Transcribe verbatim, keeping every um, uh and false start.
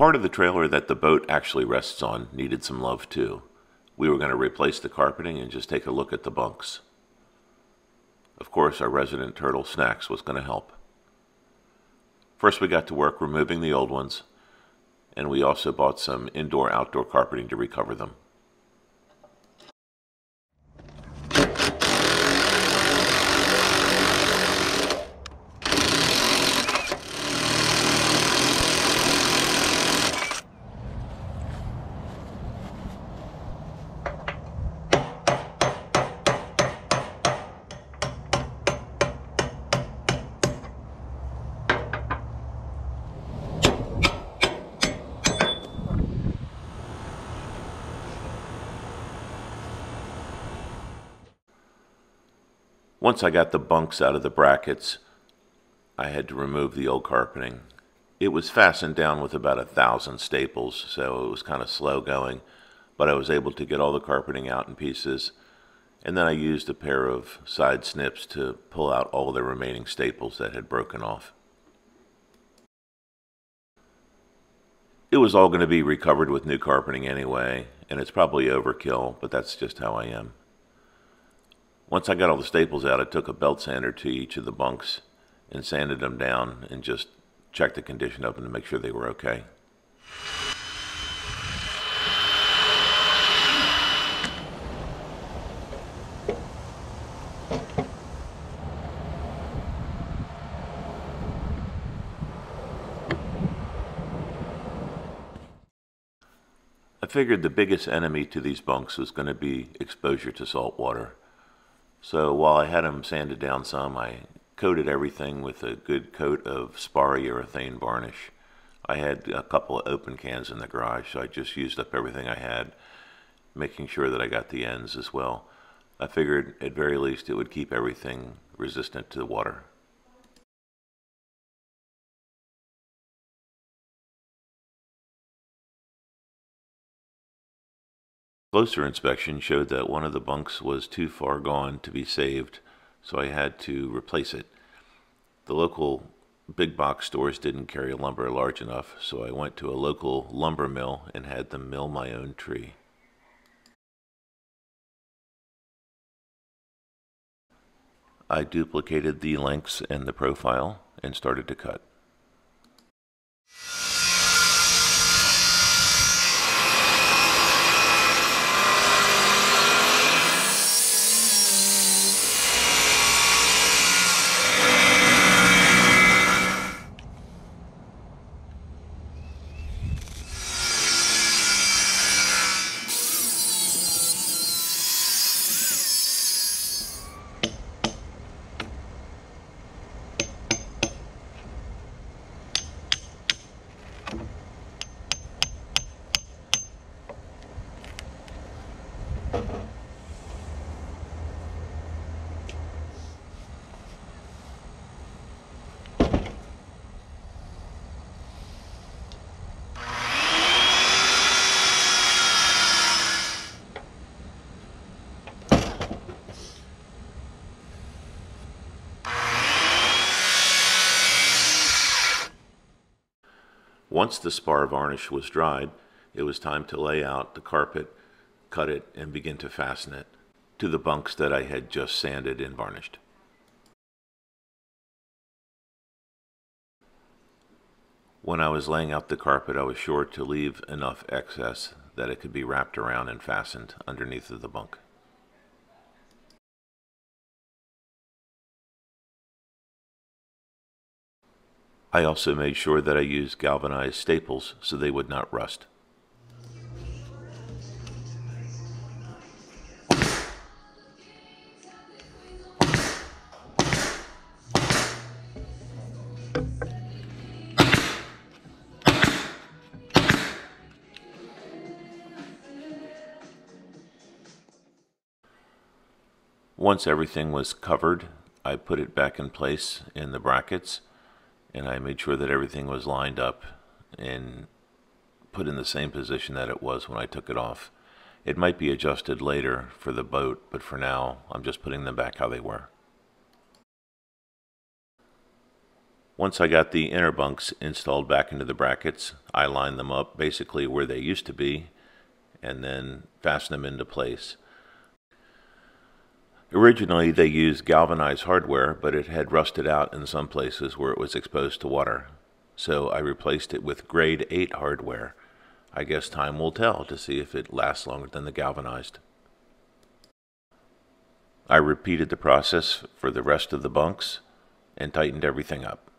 part of the trailer that the boat actually rests on needed some love too. We were going to replace the carpeting and just take a look at the bunks. Of course, our resident turtle Snacks was going to help. First we got to work removing the old ones, and we also bought some indoor-outdoor carpeting to recover them. Once I got the bunks out of the brackets, I had to remove the old carpeting. It was fastened down with about a thousand staples, so it was kind of slow going, but I was able to get all the carpeting out in pieces, and then I used a pair of side snips to pull out all the remaining staples that had broken off. It was all going to be recovered with new carpeting anyway, and it's probably overkill, but that's just how I am. Once I got all the staples out, I took a belt sander to each of the bunks and sanded them down and just checked the condition of them to make sure they were okay. I figured the biggest enemy to these bunks was going to be exposure to salt water. So while I had them sanded down some, I coated everything with a good coat of spar urethane varnish. I had a couple of open cans in the garage, so I just used up everything I had, making sure that I got the ends as well. I figured at very least it would keep everything resistant to the water. Closer inspection showed that one of the bunks was too far gone to be saved, so I had to replace it. The local big box stores didn't carry lumber large enough, so I went to a local lumber mill and had them mill my own tree. I duplicated the lengths and the profile and started to cut. Once the spar varnish was dried, it was time to lay out the carpet, cut it, and begin to fasten it to the bunks that I had just sanded and varnished. When I was laying out the carpet, I was sure to leave enough excess that it could be wrapped around and fastened underneath of the bunk. I also made sure that I used galvanized staples so they would not rust. Once everything was covered, I put it back in place in the brackets, and I made sure that everything was lined up and put in the same position that it was when I took it off. It might be adjusted later for the boat, but for now I'm just putting them back how they were. Once I got the inner bunks installed back into the brackets, I lined them up basically where they used to be and then fastened them into place. Originally they used galvanized hardware, but it had rusted out in some places where it was exposed to water. So I replaced it with grade eight hardware. I guess time will tell to see if it lasts longer than the galvanized. I repeated the process for the rest of the bunks and tightened everything up.